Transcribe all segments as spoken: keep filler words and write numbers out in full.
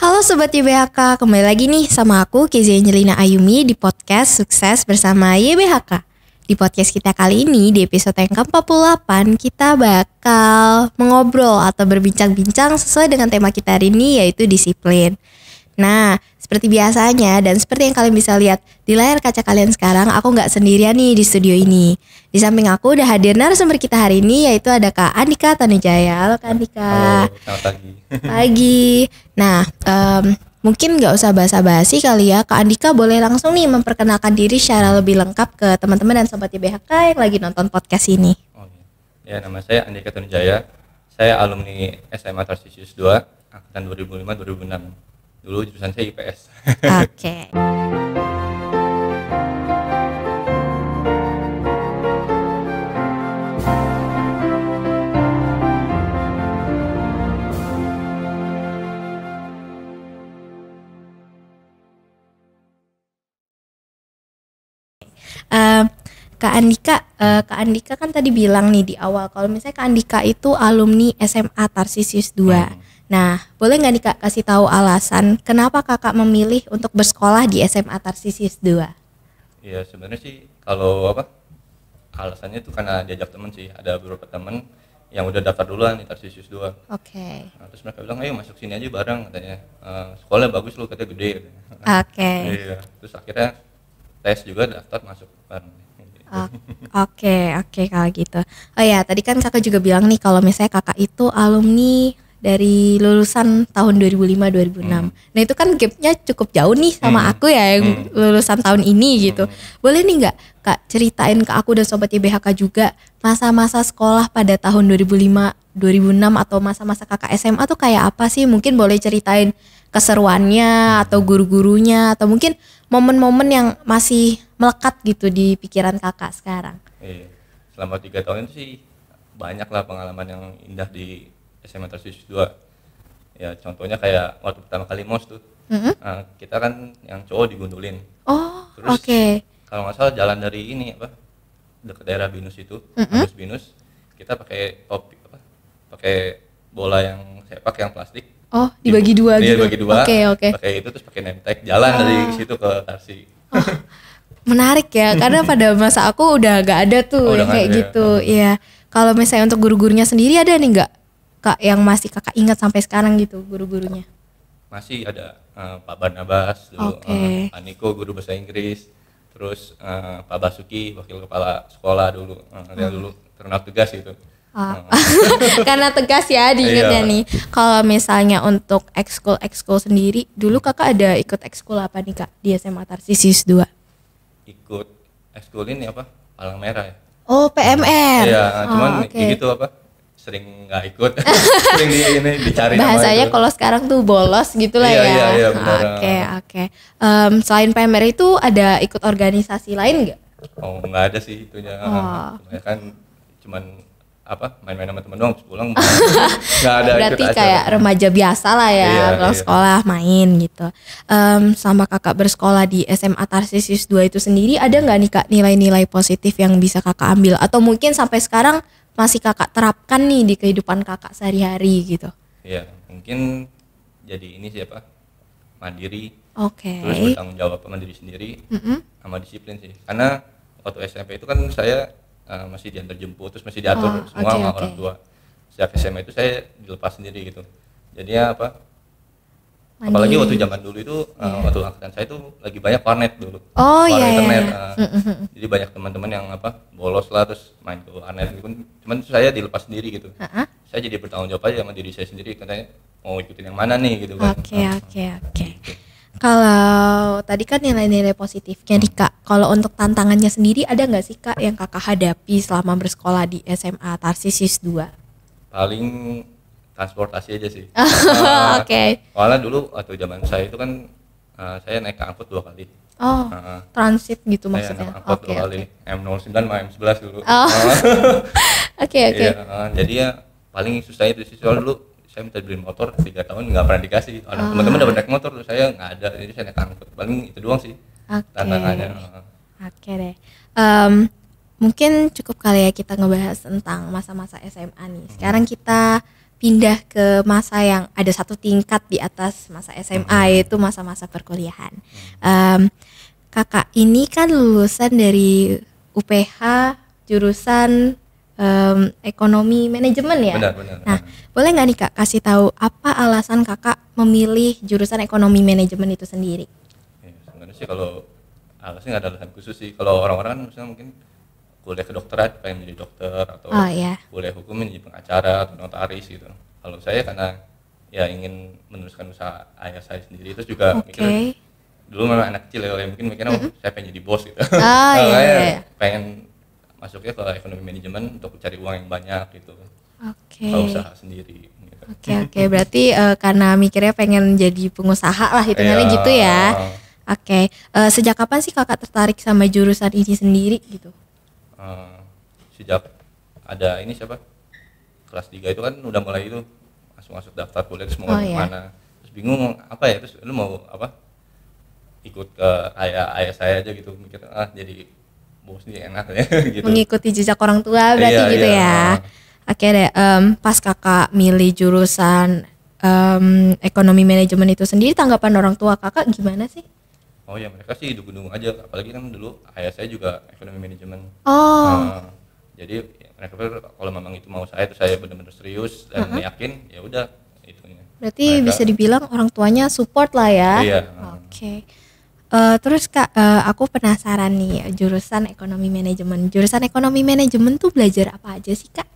Halo Sobat Y B H K, kembali lagi nih sama aku Kezia Angelina Ayumi di podcast Sukses Bersama Y B H K. Di podcast kita kali ini, di episode yang ke empat puluh delapan, kita bakal mengobrol atau berbincang-bincang sesuai dengan tema kita hari ini, yaitu disiplin. Nah, seperti biasanya dan seperti yang kalian bisa lihat di layar kaca kalian sekarang, aku gak sendirian nih di studio ini. Di samping aku udah hadir narasumber kita hari ini, yaitu ada Kak Andika Tanudjaja. Halo Kak Andika. Halo, selamat pagi. Pagi. Nah, um, mungkin gak usah basa-basi kali ya, Kak Andika boleh langsung nih memperkenalkan diri secara lebih lengkap ke teman-teman dan Sobat Y B H K yang lagi nonton podcast ini. Oh, ya, nama saya Andika Tanudjaja. Saya alumni S M A Tarsisius dua, angkatan dua ribu lima dua ribu enam. Dulu jurusan saya I P S. Oke. Okay. Uh, Kak Andika, uh, Kak Andika kan tadi bilang nih di awal kalau misalnya Kak Andika itu alumni S M A Tarsisius dua. Hmm. Nah, boleh nggak nih Kak kasih tahu alasan kenapa Kakak memilih untuk bersekolah di S M A Tarsisius dua? Iya, sebenarnya sih kalau apa alasannya itu karena diajak teman sih, ada beberapa teman yang udah daftar duluan di Tarsisius dua. Oke. Okay. Nah, terus mereka bilang, ayo masuk sini aja bareng katanya, e, sekolah bagus loh katanya, gede. Oke. Okay. Iya. Terus akhirnya tes juga daftar masuk bareng. Oke, oke kalau gitu. Oh ya, tadi kan Kakak juga bilang nih kalau misalnya Kakak itu alumni dari lulusan tahun dua ribu lima dua ribu enam. Hmm. Nah, itu kan gapnya cukup jauh nih sama hmm. aku ya yang hmm. lulusan tahun ini gitu. Hmm. Boleh nih nggak Kak ceritain ke aku dan Sobat Y B H K juga masa-masa sekolah pada tahun dua ribu lima dua ribu enam atau masa-masa Kakak S M A tuh kayak apa sih? Mungkin boleh ceritain keseruannya atau guru-gurunya atau mungkin momen-momen yang masih melekat gitu di pikiran Kakak sekarang. Iya. Selama tiga tahun itu sih banyak lah pengalaman yang indah di S M A Tarsisius dua. Ya contohnya kayak waktu pertama kali mos tuh, mm-hmm. nah, kita kan yang cowok digundulin. Oh, terus okay. Kalau nggak salah jalan dari ini apa dekat daerah Binus itu, Binus mm-hmm. Binus, kita pakai topi apa, pakai bola yang sepak yang plastik. Oh, dibagi dua gitu. Iya, dibagi dua. Oke, okay, oke. Okay. Pakai itu terus pakai name tag jalan ah. dari situ ke Tarsi. Oh, menarik ya, karena pada masa aku udah nggak ada tuh oh, ya, kayak ada, gitu. Iya. Ya. Kalau misalnya untuk guru-gurunya sendiri ada nih nggak? Kak yang masih Kakak ingat sampai sekarang gitu guru-gurunya? Masih ada uh, Pak Barnabas dulu, okay. uh, Pak Niko guru bahasa Inggris, terus uh, Pak Basuki wakil kepala sekolah dulu, uh, hmm. dia dulu ternak tegas gitu. Ah. Uh. Karena tegas ya diingatnya nih. Kalau misalnya untuk ekskul ekskul sendiri, dulu Kakak ada ikut ekskul apa nih Kak di S M A Tarsisius dua? Ikut ekskul ini apa? Palang Merah ya? Oh P M R. Iya, oh, cuman okay. gitu apa? Sering nggak ikut, sering di, ini dicari bahasanya kalau sekarang tuh bolos gitulah iya, ya. Iya iya benar. Oke okay, oke. Okay. Um, selain P M R itu ada ikut organisasi lain nggak? Oh nggak ada sih itunya. Oh. Ya kan cuman apa main-main sama temen doang pulang. Nggak ada. Berarti kayak acara. Remaja biasa lah ya iya, kalau iya. sekolah main gitu. Um, sama Kakak bersekolah di S M A Tarsisius dua itu sendiri ada nggak nih Kak nilai-nilai positif yang bisa Kakak ambil atau mungkin sampai sekarang masih Kakak terapkan nih di kehidupan Kakak sehari-hari gitu? Iya, mungkin jadi ini siapa mandiri, okay. terus bertanggung jawab mandiri sendiri, mm-hmm. sama disiplin sih. Karena waktu S M P itu kan saya uh, masih diantar jemput, terus masih diatur oh, semua okay, sama okay. orang tua. Sejak S M A itu saya dilepas sendiri gitu. Jadinya apa? Mandiri. Apalagi waktu zaman dulu itu, yeah. uh, waktu angkatan saya itu lagi banyak warnet dulu. Oh iya. Yeah, internet. Yeah. Uh, mm-hmm. Jadi banyak teman-teman yang apa bolos lah terus main ke warnet gitu. Cuman saya dilepas sendiri gitu. Uh-huh. Saya jadi bertanggung jawab aja sama diri saya sendiri katanya mau ikutin yang mana nih gitu kan. Oke oke oke. Kalau tadi kan nilai-nilai positifnya nih Kak. Kalau untuk tantangannya sendiri ada nggak sih Kak yang Kakak hadapi selama bersekolah di S M A Tarsisius dua? Paling transportasi aja sih. uh, Oke. Okay. Soalnya dulu waktu zaman saya itu kan uh, saya naik angkot dua kali. Oh. Uh, transit gitu maksudnya. Saya naik angkot okay, dua okay. kali. M nol sembilan sama M sebelas dulu. Oke oke. Jadi ya paling susahnya itu sih soal dulu saya minta beliin motor tiga tahun nggak pernah dikasih. Ada oh. teman-teman udah naik motor, saya nggak ada. Jadi saya naik angkot. Paling itu doang sih. Okay. Tantangannya. Uh. Oke okay deh. Um, mungkin cukup kali ya kita ngebahas tentang masa-masa S M A nih. Sekarang kita pindah ke masa yang ada satu tingkat di atas masa S M A, yaitu masa-masa perkuliahan. Um, kakak ini kan lulusan dari U P H jurusan um, Ekonomi Manajemen ya. Benar, benar, nah, benar. Boleh nggak nih Kak kasih tahu apa alasan kakak memilih jurusan Ekonomi Manajemen itu sendiri? Ya, sebenarnya sih kalau alasan nggak ada alasan khusus sih. Kalau orang-orang kan misalnya mungkin kuliah kedokteran pengen menjadi dokter, atau oh, yeah. kuliah hukum menjadi pengacara atau notaris gitu. Kalau saya karena ya ingin meneruskan usaha ayah saya sendiri, terus juga okay. mikir dulu memang anak kecil ya, mungkin mikirnya mm-hmm. saya pengen jadi bos gitu. Oh, yeah, yeah. Pengen masuknya ke ekonomi manajemen untuk cari uang yang banyak gitu. Oke. Okay. Kalau usaha sendiri. Gitu. Oke okay, oke okay. Berarti uh, karena mikirnya pengen jadi pengusaha lah hitungannya yeah. gitu ya. Oke. Okay. Uh, sejak kapan sih kakak tertarik sama jurusan ini sendiri gitu? Uh, sejak ada ini siapa kelas tiga itu kan udah mulai itu langsung masuk daftar kuliah, terus mau oh, iya. mana terus bingung apa ya, terus lu mau apa ikut ke ayah ayah saya aja gitu, mikir ah jadi bos ini enak ya gitu, mengikuti jejak orang tua berarti iya, gitu iya. ya. Oke deh, um, pas kakak milih jurusan um, ekonomi manajemen itu sendiri, tanggapan orang tua kakak gimana sih? Oh ya, mereka sih dukung-dukung aja, apalagi kan dulu ayah saya juga ekonomi manajemen. Oh. Nah, jadi mereka kalau memang itu mau saya, itu saya benar-benar serius dan uh-huh. yakin, ya udah itunya. Berarti mereka, bisa dibilang orang tuanya support lah ya. Iya. Oke. Okay. Uh, terus Kak, uh, aku penasaran nih jurusan ekonomi manajemen. Jurusan ekonomi manajemen tuh belajar apa aja sih Kak?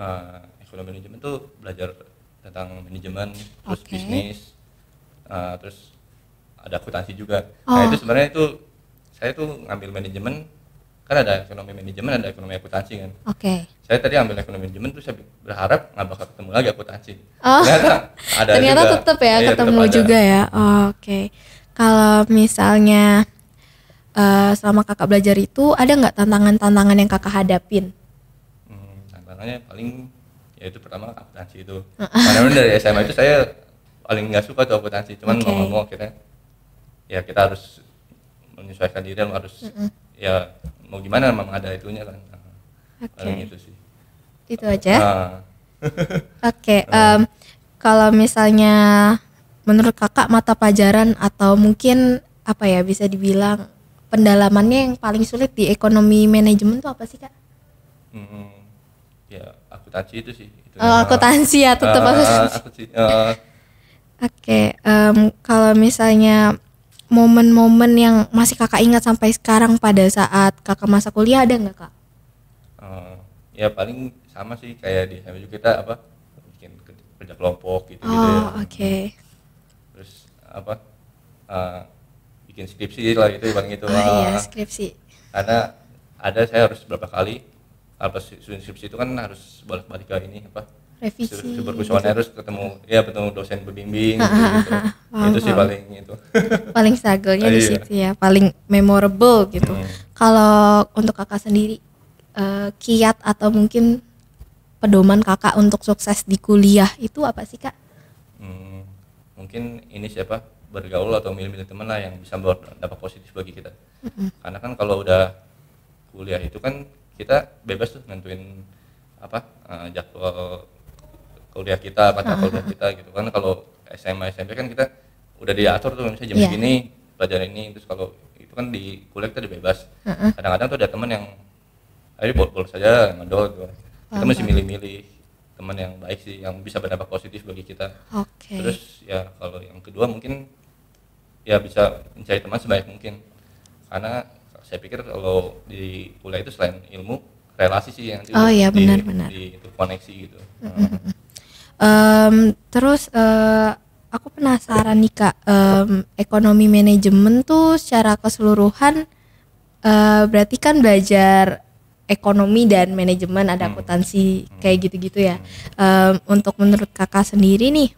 Uh, ekonomi manajemen tuh belajar tentang manajemen, terus okay. bisnis, uh, terus ada akuntansi juga. Oh. Nah itu sebenarnya itu saya tuh ngambil manajemen, kan ada ekonomi manajemen, ada ekonomi akuntansi kan. Oke. Okay. Saya tadi ambil ekonomi manajemen tuh saya berharap nggak bakal ketemu lagi akuntansi. Oh. Ternyata ada. Ternyata juga, tetap ya, ya ketemu tetap juga ya. Oh, oke. Okay. Kalau misalnya uh, selama kakak belajar itu ada nggak tantangan-tantangan yang kakak hadapin? Hmm, tantangannya paling yaitu pertama akuntansi itu. Karena dari S M A itu saya paling nggak suka tuh akuntansi. Cuman okay. ngomong-ngomong akhirnya ya kita harus menyesuaikan diri, harus mm-mm. ya mau gimana memang ada itunya kan. Okay. Itu sih. Itu aja. Nah. Oke, okay, um, kalau misalnya menurut kakak mata pelajaran atau mungkin apa ya bisa dibilang pendalamannya yang paling sulit di ekonomi manajemen itu apa sih Kak? Hmm, ya akuntansi itu sih. Itu oh, akuntansi ya tetap akuntansi. Uh, Oke, okay, um, kalau misalnya momen-momen yang masih kakak ingat sampai sekarang pada saat kakak masa kuliah ada nggak Kak? Uh, ya paling sama sih kayak di S M A kita apa bikin kerja kelompok gitu, oh, gitu ya. Oke. Okay. Terus apa uh, bikin skripsi lah gitu bang itu. Oh, iya, skripsi. Karena ada saya harus berapa kali apa skripsi itu kan harus bolak-balik ke ini apa? Revisi. Supervisioner harus ketemu ya ketemu dosen pembimbing gitu. gitu. Wow, itu sih wow. paling itu. Paling struggle-nya di situ ya, paling memorable gitu. Hmm. Kalau untuk kakak sendiri uh, kiat atau mungkin pedoman kakak untuk sukses di kuliah itu apa sih Kak? Hmm, mungkin ini siapa bergaul atau milih-milih teman lah yang bisa berdampak positif bagi kita. Hmm. Karena kan kalau udah kuliah itu kan kita bebas tuh nentuin apa uh, jadwal kuliah kita, mata kuliah kita gitu kan. Kalau S M A S M P kan kita udah diatur tuh misalnya jam yeah. segini pelajaran ini, terus kalau itu kan di kuliah kita bebas. Uh-uh. Kadang-kadang tuh ada teman yang ayo bolos saja ngedol gitu. Kita mesti milih-milih teman yang baik sih yang bisa berdampak positif bagi kita. Okay. Terus ya kalau yang kedua mungkin ya bisa mencari teman sebaik mungkin. Karena saya pikir kalau di kuliah itu selain ilmu, relasi sih yang oh, iya, di, benar, benar. Di itu koneksi gitu. Mm-hmm. Um, terus uh, aku penasaran nih Kak, um, ekonomi manajemen tuh secara keseluruhan uh, berarti kan belajar ekonomi dan manajemen, ada akuntansi hmm. kayak gitu-gitu ya. Hmm. Um, untuk menurut kakak sendiri nih,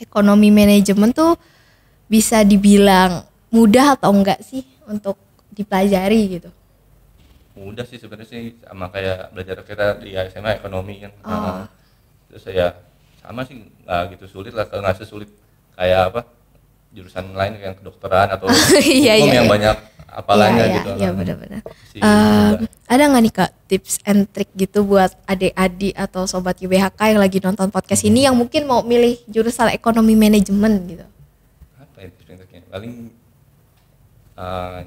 ekonomi manajemen tuh bisa dibilang mudah atau enggak sih untuk dipelajari gitu? Mudah sih sebenarnya sih, sama kayak belajar kita di S M A ekonomi kan. Oh. Uh, terus saya sama sih nggak gitu sulit lah, kalau nggak sesulit kayak apa jurusan lain kayak kedokteran atau hukum iya, iya, yang iya. banyak apalah ya, ya, gitu. Iya, benar-benar. Si uh, ada nggak nih Kak tips and trick gitu buat adik-adik atau sobat Y B H K yang lagi nonton podcast hmm. ini yang mungkin mau milih jurusan ekonomi manajemen gitu? Apa ya tips and tricknya? Paling uh,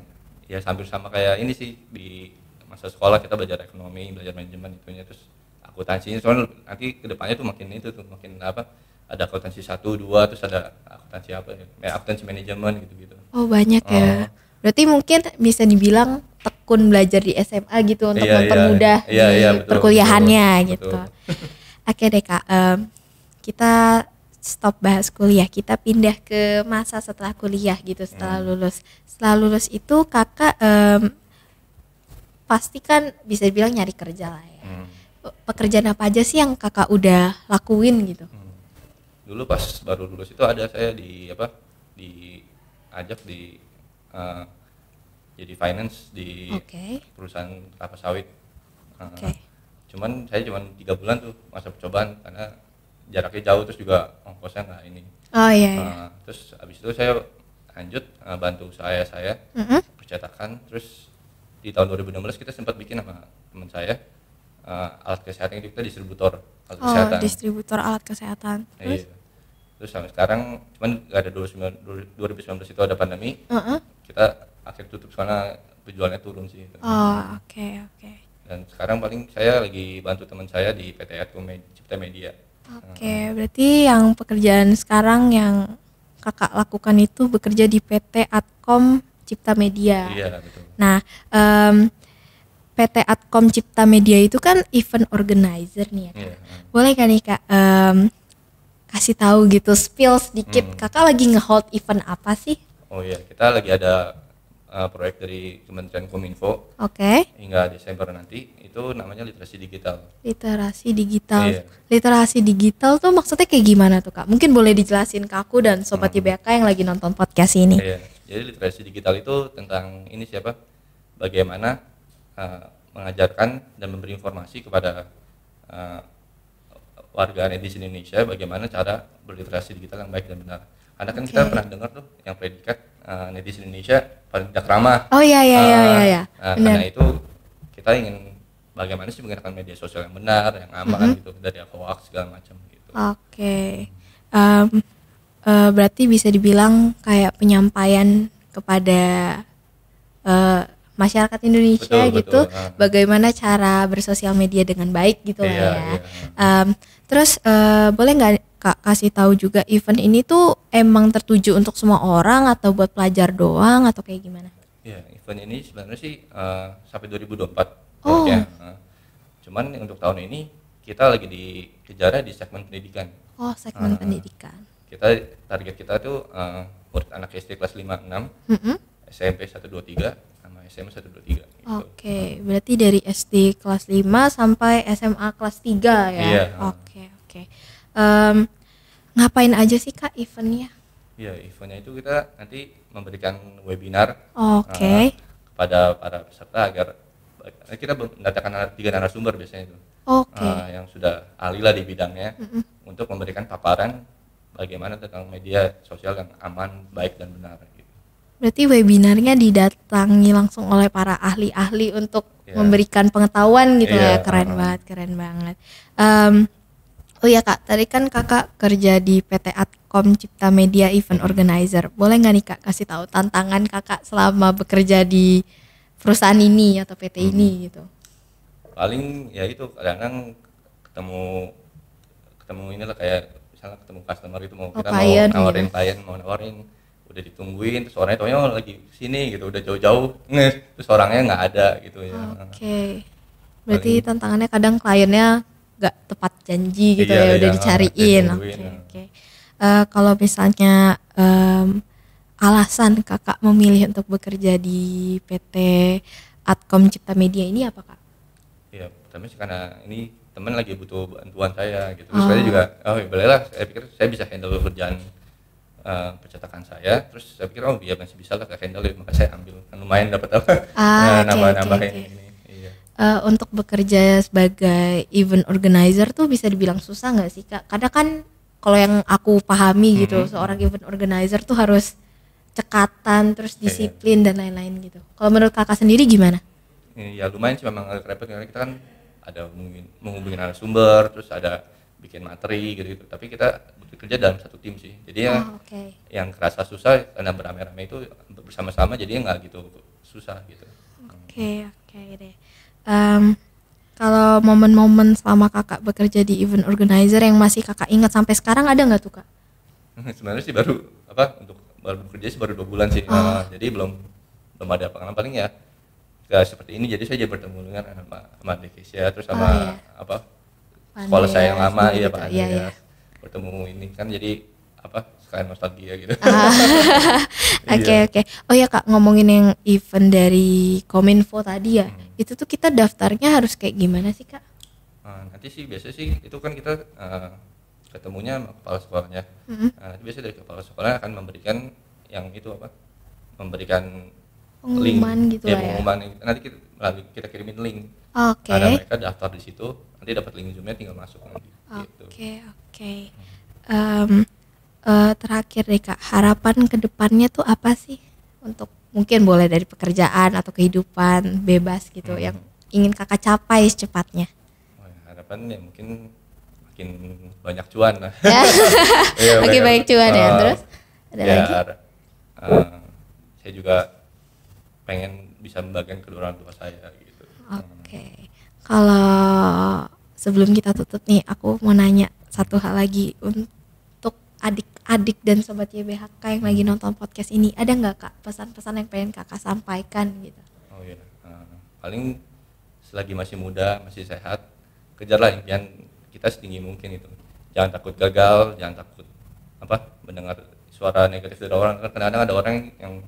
ya hampir sama kayak ini sih, di masa sekolah kita belajar ekonomi, belajar manajemen itunya, terus akuntansinya, soalnya nanti kedepannya tuh makin itu tuh makin apa? Ada akuntansi satu, dua, terus ada akuntansi apa ya, akuntansi manajemen gitu-gitu. Oh banyak oh. ya, berarti mungkin bisa dibilang tekun belajar di S M A gitu untuk iya, mempermudah iya, iya, iya, perkuliahannya betul, gitu. Betul. Oke deh Kak, um, kita stop bahas kuliah, kita pindah ke masa setelah kuliah gitu, setelah hmm. lulus. Setelah lulus itu Kakak um, pasti kan bisa dibilang nyari kerja lah ya. Hmm. Pekerjaan apa aja sih yang Kakak udah lakuin gitu? Hmm. Dulu pas baru lulus itu ada saya di apa di ajak di uh, jadi finance di okay. perusahaan kelapa sawit uh, okay. cuman saya cuman tiga bulan tuh masa percobaan karena jaraknya jauh, terus juga ongkosnya nggak ini oh, iya, iya. Uh, terus abis itu saya lanjut uh, bantu saya saya uh-huh. percetakan, terus di tahun dua ribu enam belas kita sempat bikin sama teman saya Uh, alat kesehatan, itu kita distributor alat oh, kesehatan. distributor alat kesehatan. Terus? Iya. Terus sampai sekarang, cuman nggak ada dua ribu sembilan belas itu ada pandemi. Uh-uh. Kita akhir tutup karena penjualannya turun sih. Oh oke okay, oke. Okay. Dan sekarang paling saya lagi bantu teman saya di P T Atkom Cipta Media. Oke okay, uh. berarti yang pekerjaan sekarang yang Kakak lakukan itu bekerja di P T Atkom Cipta Media. Iya betul. Nah. Um, P T Atkom Cipta Media itu kan event organizer nih ya Kak. Yeah. Boleh kan nih Kak um, kasih tahu gitu, spill sedikit hmm. Kakak lagi nge-hold event apa sih? Oh iya, kita lagi ada uh, proyek dari Kementerian Kominfo. Oke. Okay. Hingga Desember nanti, itu namanya Literasi Digital. Literasi Digital. Yeah. Literasi Digital tuh maksudnya kayak gimana tuh Kak? Mungkin boleh dijelasin ke aku dan sobat hmm. Y B K yang lagi nonton podcast ini. Iya. Yeah. Jadi Literasi Digital itu tentang ini siapa? Bagaimana mengajarkan dan memberi informasi kepada uh, warga di Indonesia bagaimana cara berliterasi digital yang baik dan benar. Karena kan okay. kita pernah dengar tuh yang predikat uh, netizen Indonesia paling tidak ramah. Oh iya iya uh, iya iya. iya. Uh, karena itu kita ingin bagaimana sih menggunakan media sosial yang benar, yang aman mm-hmm. gitu dari hoax segala macam gitu. Oke. Okay. Um, uh, berarti bisa dibilang kayak penyampaian kepada uh, masyarakat Indonesia betul, gitu, betul. Bagaimana cara bersosial media dengan baik gitu iya, lah ya. Iya. Um, terus uh, boleh nggak Kak kasih tahu juga event ini tuh emang tertuju untuk semua orang atau buat pelajar doang atau kayak gimana? Iya, event ini sebenarnya sih uh, sampai dua ribu dua puluh empat. Oh. Ya. Uh, cuman untuk tahun ini kita lagi dikejarnya di segmen pendidikan. Oh, segmen uh, pendidikan. Kita target kita tuh uh, murid anak S D kelas lima enam, mm-hmm. S M P satu dua tiga. S M A satu dua tiga. Oke, okay, gitu. Berarti dari S D kelas lima sampai S M A kelas tiga ya. Iya. Oke, oke. Ngapain aja sih Kak eventnya? Iya, eventnya itu kita nanti memberikan webinar okay. uh, kepada para peserta agar kita mendatangkan tiga narasumber biasanya itu. Oke. Okay. Uh, yang sudah ahli lah di bidangnya mm-hmm. untuk memberikan paparan bagaimana tentang media sosial yang aman, baik dan benar. Berarti webinarnya didatangi langsung oleh para ahli-ahli untuk yeah. memberikan pengetahuan gitu yeah. ya, keren uh-huh. banget, keren banget. Um, oh ya Kak, tadi kan Kakak kerja di P T Atkom Cipta Media Event hmm. Organizer. Boleh nggak nih Kak kasih tahu tantangan Kakak selama bekerja di perusahaan ini atau P T hmm. ini gitu? Paling ya itu kadang-kadang ketemu ketemu inilah kayak misalnya ketemu customer itu mau oh, kita klien, mau nawarin ya. klien, mau nawarin udah ditungguin, terus orangnya taunya oh, lagi kesini gitu, udah jauh-jauh, terus orangnya nggak ada gitu ya. Oke, okay. berarti paling tantangannya kadang kliennya nggak tepat janji gitu iya, ya, udah iya, dicariin. Oke, oke. Okay, okay. uh, kalau misalnya um, alasan Kakak memilih untuk bekerja di P T Atkom Cipta Media ini apa Kak? Iya, pertama sih karena ini teman lagi butuh bantuan saya gitu, terus oh. saya juga, oh ya boleh lah, saya pikir saya bisa handle pekerjaan Uh, percetakan saya, terus saya pikir oh dia masih bisa lah ke handle, maka saya ambil kan lumayan dapat apa ah, nah, okay, nambah-nambah okay, okay. ini. Iya. Uh, untuk bekerja sebagai event organizer tuh bisa dibilang susah nggak sih Kak? Karena kan kalau yang aku pahami mm-hmm. gitu seorang event organizer tuh harus cekatan, terus disiplin yeah. dan lain-lain gitu. Kalau menurut kakak sendiri gimana? Ya lumayan sih, memang agak repot karena kita kan ada menghubungi narasumber, terus ada bikin materi gitu-gitu. Tapi kita bekerja dalam satu tim sih. Jadi oh, yang, okay. yang kerasa susah karena beramai-ramai itu bersama-sama, jadi nggak gitu susah gitu. Oke okay, oke okay, deh. Um, kalau momen-momen selama kakak bekerja di event organizer yang masih kakak ingat sampai sekarang ada nggak tuh kak? Sebenarnya sih baru apa untuk baru bekerja sih baru dua bulan sih, oh. nah, jadi belum belum ada pengalaman, paling ya gak seperti ini. Jadi saya jadi bertemu dengan sama, sama Kezia, terus sama oh, iya. apa sekolah saya yang lama, iya Pak Andika, iya, iya. bertemu ini kan jadi apa sekalian nostalgia gitu. Oke ah. oke. Okay, okay. Oh ya kak, ngomongin yang event dari Kominfo tadi ya, hmm. itu tuh kita daftarnya harus kayak gimana sih kak? Nah, nanti sih biasanya sih itu kan kita uh, ketemunya sama kepala sekolahnya. Mm-hmm. Nah, biasanya dari kepala sekolah akan memberikan yang itu apa? Memberikan pengumuman link, gitu ya, lah pengumuman ya. Nanti kita, kita kirimin link. Oke. Okay. Ada mereka daftar di situ, nanti dapat link Zoom-nya tinggal masuk nanti. Oke, okay, gitu. oke. Okay. Um, uh, terakhir deh kak, harapan kedepannya tuh apa sih untuk mungkin boleh dari pekerjaan atau kehidupan bebas gitu mm-hmm. yang ingin kakak capai secepatnya? Oh, ya, harapan ya mungkin makin banyak cuan lah. ya, makin banyak, banyak cuan uh, ya. Terus ada ya, lagi? Uh, saya juga pengen bisa membagikan kedua orang tua saya gitu. Oke. Okay. Hmm. Kalau sebelum kita tutup nih, aku mau nanya satu hal lagi untuk adik-adik dan sobat Y B H K yang lagi nonton podcast ini, ada nggak kak pesan-pesan yang pengen kakak sampaikan gitu? Oh iya, uh, paling selagi masih muda, masih sehat, kejarlah impian kita setinggi mungkin itu. Jangan takut gagal, jangan takut apa mendengar suara negatif dari orang. Kadang-kadang ada orang yang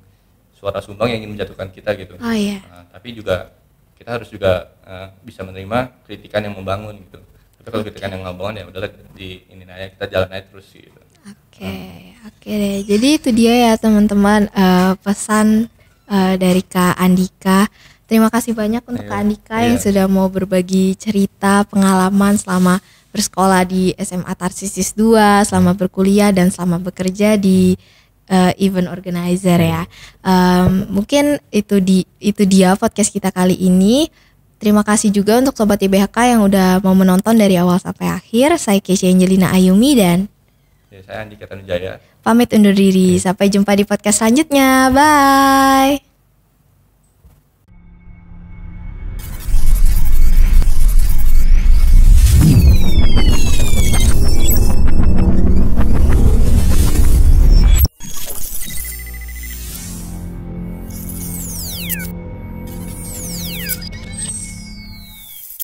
suara sumbang yang ingin menjatuhkan kita gitu. Oh, yeah. Nah, tapi juga kita harus juga uh, bisa menerima kritikan yang membangun gitu. Tapi kalau okay. kritikan yang membangun ya udahlah di ini aja, kita jalan aja terus gitu. Oke, okay. hmm. oke okay deh. Jadi itu dia ya teman-teman uh, pesan uh, dari Kak Andika. Terima kasih banyak untuk Kak Andika yeah. yang sudah mau berbagi cerita, pengalaman selama bersekolah di S M A Tarsisius dua, selama berkuliah dan selama bekerja di uh, event organizer ya. Um, mungkin itu di itu dia podcast kita kali ini. Terima kasih juga untuk sobat Y B H K yang udah mau menonton dari awal sampai akhir. Saya Kezia Angelina Ayumi dan ya, saya Andika Tanudjaja. Pamit undur diri. Sampai jumpa di podcast selanjutnya. Bye.